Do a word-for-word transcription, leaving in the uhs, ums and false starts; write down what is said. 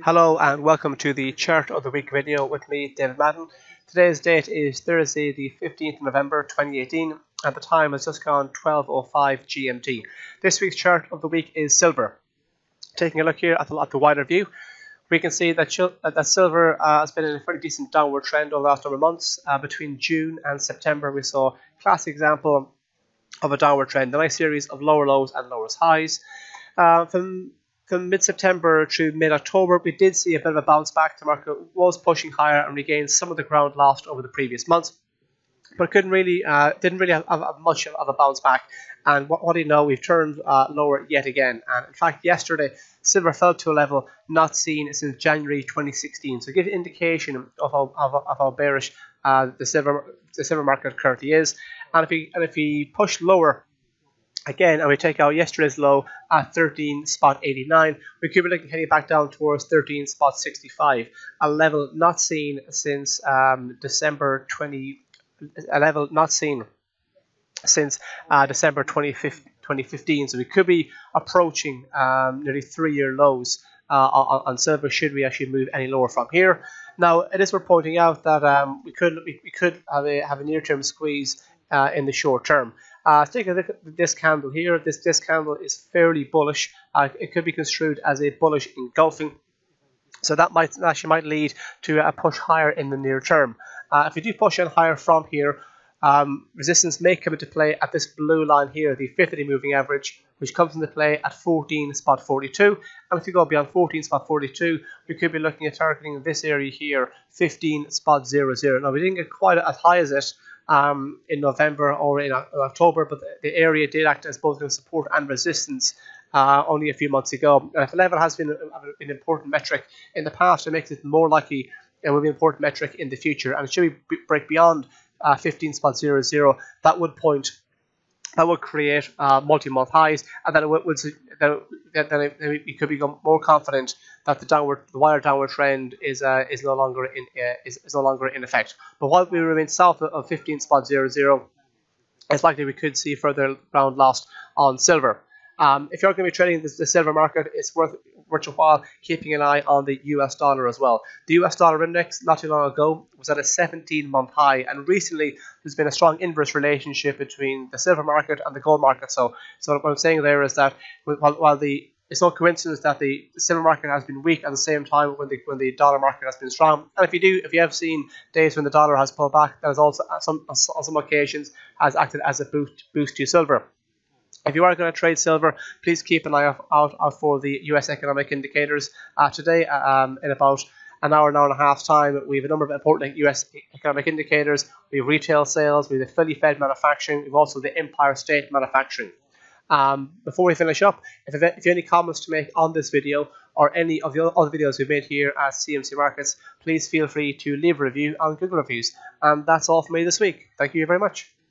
Hello and welcome to the Chart of the Week video with me, David Madden. Today's date is Thursday the fifteenth of November twenty eighteen and the time has just gone twelve oh five G M T. This week's Chart of the Week is silver. Taking a look here at the, at the wider view, we can see that, that silver uh, has been in a fairly decent downward trend over the last number of months. Uh, between June and September we saw a classic example of a downward trend, a nice series of lower lows and lower highs. Uh, from From mid-September through mid-October, we did see a bit of a bounce back. The market was pushing higher and regained some of the ground lost over the previous months, but couldn't really, uh, didn't really have, have much of a bounce back. And what, what do you know? We've turned uh, lower yet again. And in fact, yesterday silver fell to a level not seen since January twenty sixteen. So, give an indication of how, of, of how bearish uh, the silver the silver market currently is. And if we and if we push lower again, and we take out yesterday's low at thirteen spot eighty-nine, we could be looking heading back down towards thirteen spot sixty-five, a level not seen since um, December twenty, a level not seen since uh, December twenty fifteen. So we could be approaching um, nearly three-year lows uh, on, on silver should we actually move any lower from here. Now, it is worth pointing out that um, we could we, we could have a have a near-term squeeze Uh, in the short term. Uh, take a look at this candle here. This, this candle is fairly bullish. Uh, it could be construed as a bullish engulfing. So that might actually might lead to a push higher in the near term. Uh, if we do push on higher from here, um, resistance may come into play at this blue line here, the fifty-day moving average, which comes into play at fourteen spot forty-two. And if you go beyond fourteen spot forty-two, we could be looking at targeting this area here, fifteen spot zero zero. Now, we didn't get quite as high as it Um, in November or in October, but the area did act as both support and resistance uh, only a few months ago. And if the level has been an important metric in the past, it makes it more likely it will be an important metric in the future. And should we break beyond uh, fifteen spot zero zero, that would point, that would create uh, multi-month highs, and then it would, would then, it, then, it, then we could become more confident that the downward, the wider downward trend is uh, is no longer in uh, is, is no longer in effect. But while we remain south of fifteen spot zero zero, it's likely we could see further ground lost on silver. Um, if you're going to be trading the, the silver market, it's worth worth your while keeping an eye on the U S dollar as well. The U S dollar index not too long ago was at a seventeen month high, and recently there's been a strong inverse relationship between the silver market and the gold market. So, so what I'm saying there is that while, while the it's no coincidence that the silver market has been weak at the same time when the when the dollar market has been strong. And if you do, if you have seen days when the dollar has pulled back, that has also on some on some occasions has acted as a boost boost to silver. If you are going to trade silver, please keep an eye out, out, out for the U S economic indicators. Uh, today, um, in about an hour, an hour and a half time, we have a number of important U S economic indicators. We have retail sales, we have the Philly Fed manufacturing, we have also the Empire State manufacturing. Um, before we finish up, if, if you have any comments to make on this video or any of the other videos we've made here at C M C Markets, please feel free to leave a review on Google Reviews. And that's all for me this week. Thank you very much.